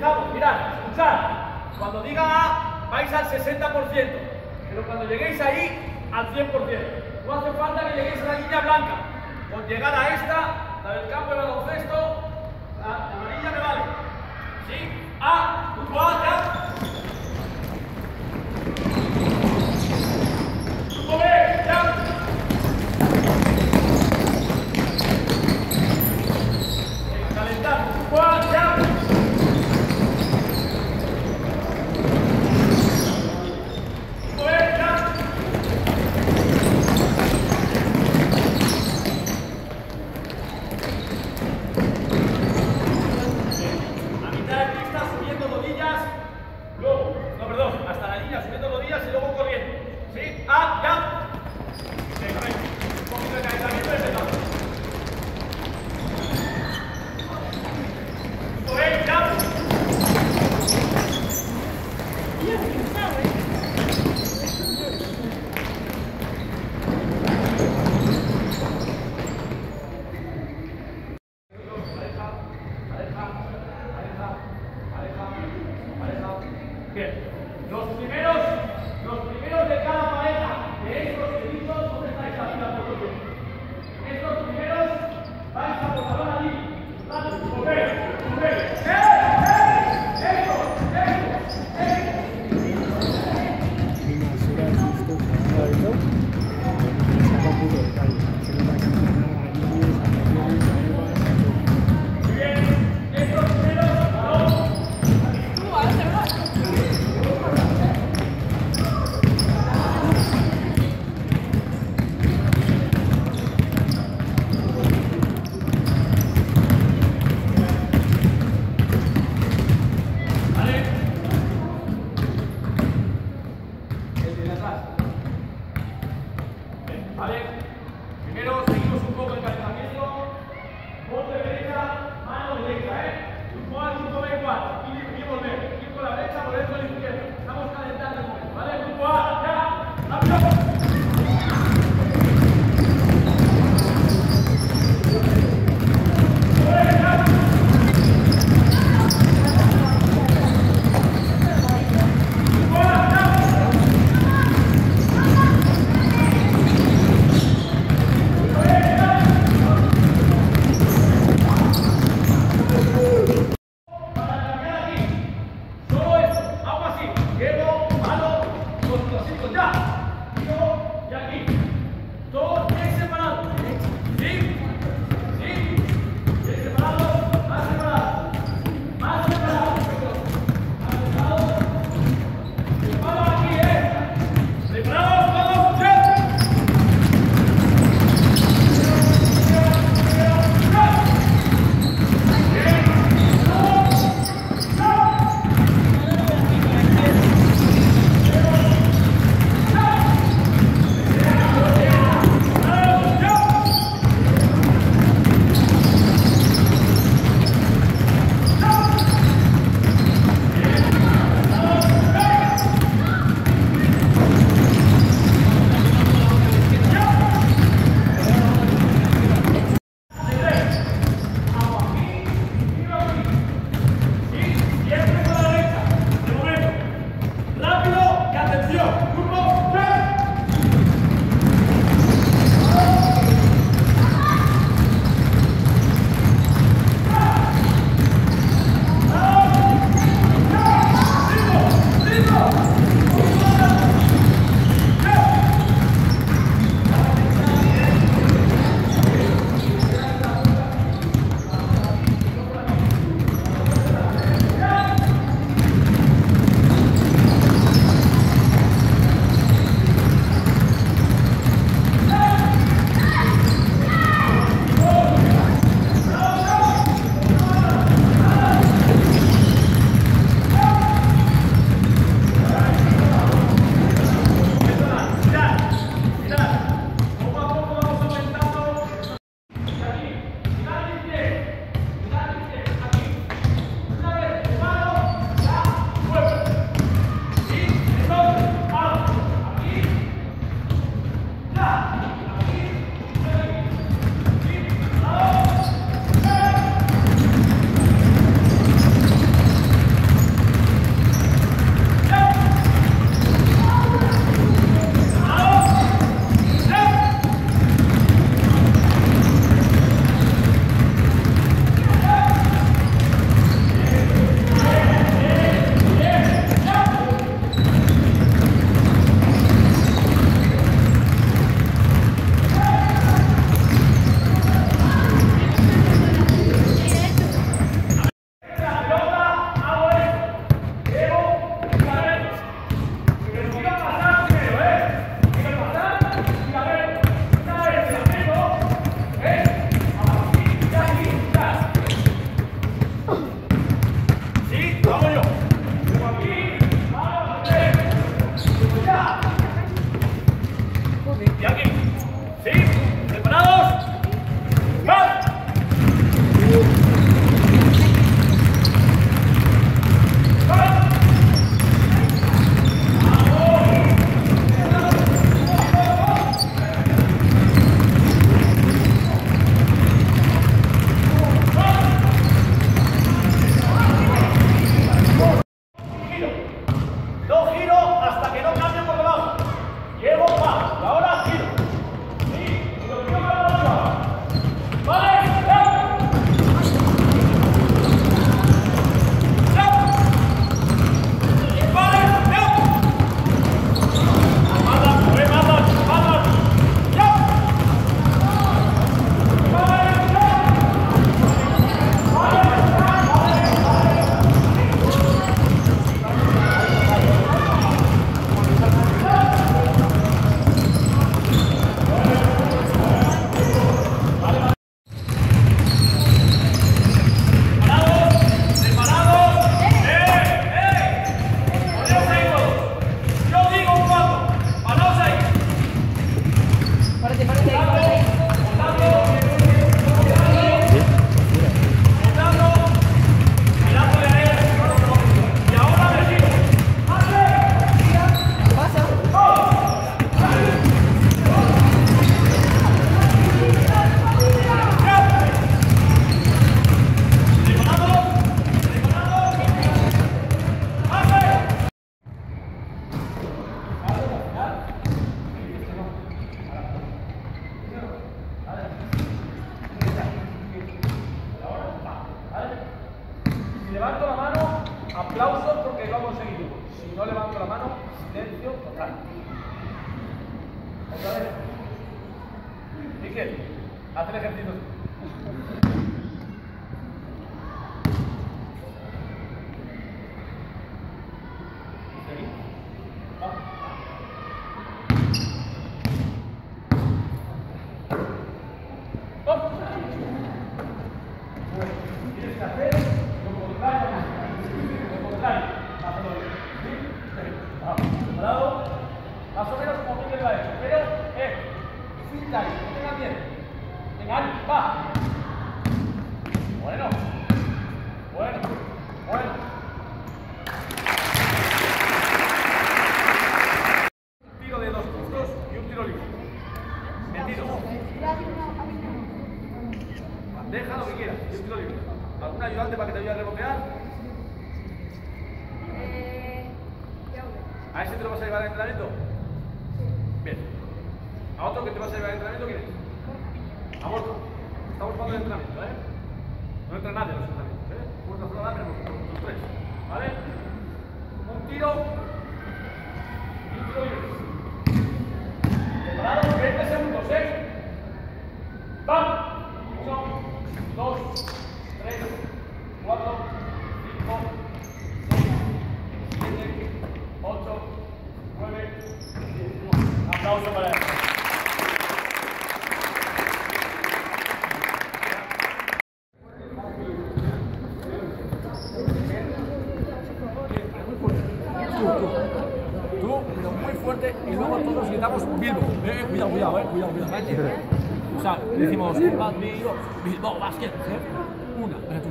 Empezamos, mirad, escuchad. Cuando diga A, vais al 60%, pero cuando lleguéis ahí, al 100%. No hace falta que lleguéis a la línea blanca. Con llegar a esta, la del campo de baloncesto, la amarilla me vale. ¿Sí? A, grupo A, ya. Grupo B, ya. Los primeros de cada pareja, de estos deditos, ¿dónde estáis arriba por los dos? Estos primeros vais a botar allí. Vamos, volver. Así, Aplausos porque lo ha conseguido. Si no levanto la mano, silencio total. Otra vez. Miquel, haz el ejercicio. Deja lo que quieras, yo te lo digo. ¿Algún ayudante para que te ayude a rebotear? ¿A ese te lo vas a llevar al entrenamiento? Sí. Bien. ¿A otro que te vas a llevar al entrenamiento quieres? A otro. Estamos jugando el entrenamiento, ¿eh? No entra nadie en los entrenamientos, ¿eh? Por la zona tenemos los tres, ¿vale? Un tiro. Y un tiro libre. Preparados, 20 segundos, ¿eh? ¡Vamos! 2, 3, 4, 5, 6, 7, 8, 9, 10. Un aplauso para él. Tú, pero muy fuerte, y luego todos gritamos Bilbao. Cuidado, cuidado, cuidado, cuidado. O sea, decimos Bilbao Basket. Una, pero tú.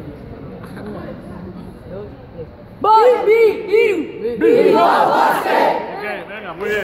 ¡Bilbao Basket! Ok, venga, muy bien.